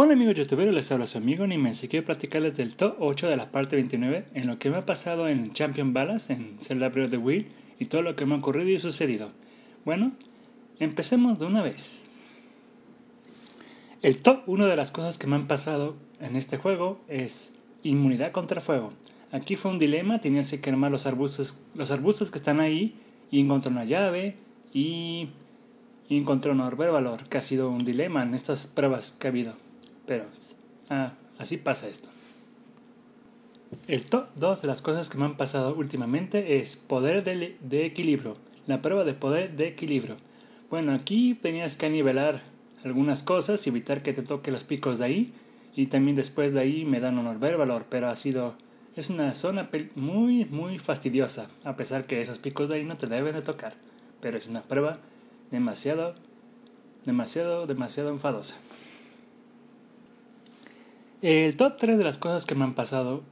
Hola amigos youtuberos, les habla su amigo Nimes y quiero platicarles del top 8 de la parte 29 en lo que me ha pasado en Champions Ballad, en Zelda Breath of the Wild y todo lo que me ha ocurrido y sucedido. Bueno, empecemos de una vez. El top 1 de las cosas que me han pasado en este juego es inmunidad contra fuego. Aquí fue un dilema, tenías que quemar los arbustos que están ahí y encontré una llave y encontré un orbe de valor, que ha sido un dilema en estas pruebas que ha habido. Pero así pasa esto. El top 2 de las cosas que me han pasado últimamente es poder de equilibrio. La prueba de poder de equilibrio. Bueno, aquí tenías que nivelar algunas cosas y evitar que te toque los picos de ahí. Y también después de ahí me dan honor ver valor. Pero es una zona muy, muy fastidiosa. A pesar que esos picos de ahí no te deben de tocar. Pero es una prueba demasiado, demasiado, demasiado enfadosa. El top 3 de las cosas que me han pasado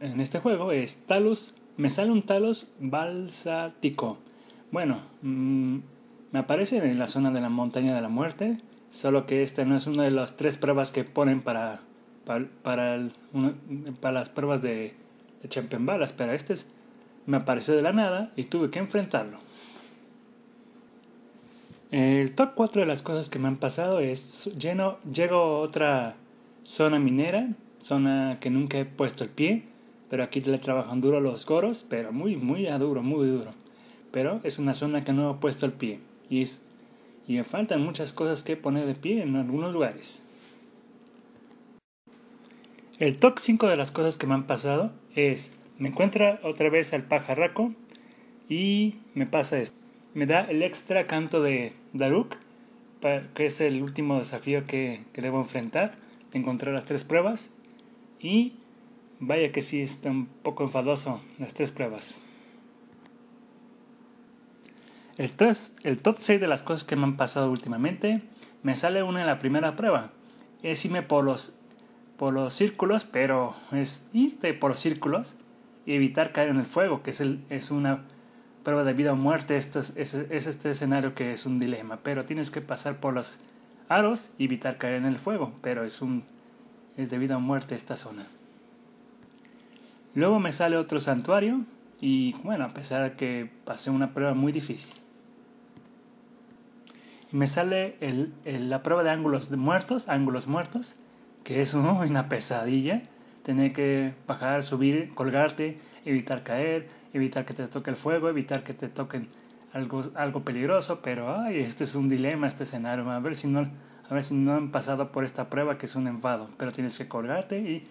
en este juego es Talus. Me sale un Talus balsático. Bueno, me aparece en la zona de la montaña de la muerte. Solo que esta no es una de las tres pruebas que ponen para las pruebas de Champions Ballad. Pero me apareció de la nada y tuve que enfrentarlo. El top 4 de las cosas que me han pasado es llego a otra zona minera, zona que nunca he puesto el pie, pero aquí le trabajan duro los goros, pero muy, muy duro, muy duro. Pero es una zona que no he puesto el pie y me faltan muchas cosas que poner de pie en algunos lugares. El top 5 de las cosas que me han pasado es, me encuentra otra vez al pajarraco y me pasa esto. Me da el extra canto de Daruk, que es el último desafío que debo enfrentar. Encontré las tres pruebas y vaya que sí está un poco enfadoso las tres pruebas. El top 6 de las cosas que me han pasado últimamente, me sale una en la primera prueba. Es irme por los círculos, pero es irte por los círculos y evitar caer en el fuego, que es una prueba de vida o muerte. Es este escenario que es un dilema, pero tienes que pasar por los aros y evitar caer en el fuego, pero es de vida o muerte esta zona. Luego me sale otro santuario y bueno, a pesar de que pasé una prueba muy difícil. Y me sale la prueba de ángulos muertos, que es una pesadilla. Tener que bajar, subir, colgarte, evitar caer, evitar que te toque el fuego, evitar que te toquen algo peligroso, pero ay, este es un dilema, este escenario. A ver si no han pasado por esta prueba, que es un enfado, pero tienes que colgarte y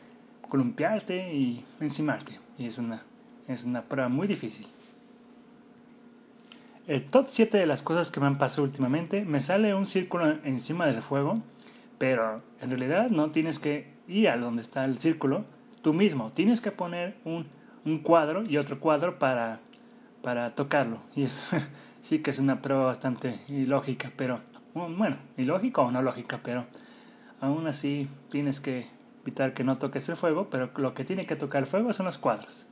columpiarte y encimarte, y es una prueba muy difícil. El top 7 de las cosas que me han pasado últimamente, me sale un círculo encima del fuego, pero en realidad no tienes que ir a donde está el círculo tú mismo, tienes que poner un cuadro y otro cuadro para tocarlo, y eso sí que es una prueba bastante ilógica, pero bueno, ilógica o no lógica, pero aún así tienes que evitar que no toques el fuego, pero lo que tiene que tocar el fuego son los cuadros.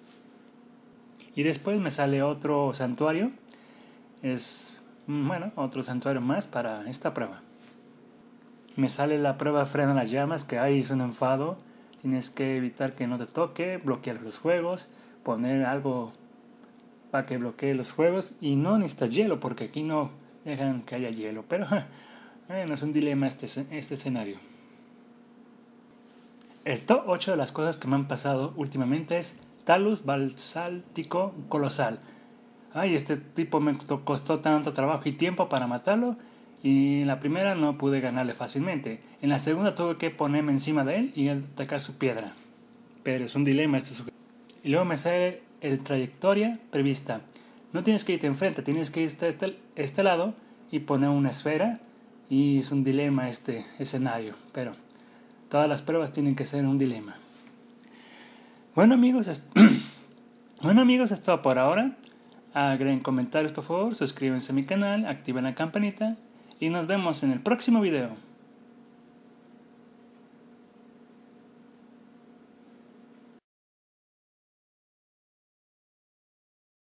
Y después me sale otro santuario, otro santuario más para esta prueba. Me sale la prueba frena las llamas, que ahí es un enfado, tienes que evitar que no te toque, bloquear los fuegos, poner algo para que bloquee los fuegos, y no necesitas hielo porque aquí no dejan que haya hielo, pero bueno, es un dilema este escenario. El top 8 de las cosas que me han pasado últimamente es Talus Balsáltico Colosal. Ay, este tipo me costó tanto trabajo y tiempo para matarlo, y en la primera no pude ganarle fácilmente. En la segunda tuve que ponerme encima de él y atacar su piedra, pero es un dilema este sujeto. Y luego me sale el trayectoria prevista. No tienes que irte enfrente, tienes que irte a este lado y poner una esfera, y es un dilema este escenario, pero todas las pruebas tienen que ser un dilema. Bueno amigos, es todo por ahora. Agreguen comentarios por favor, suscríbanse a mi canal, activen la campanita y nos vemos en el próximo video.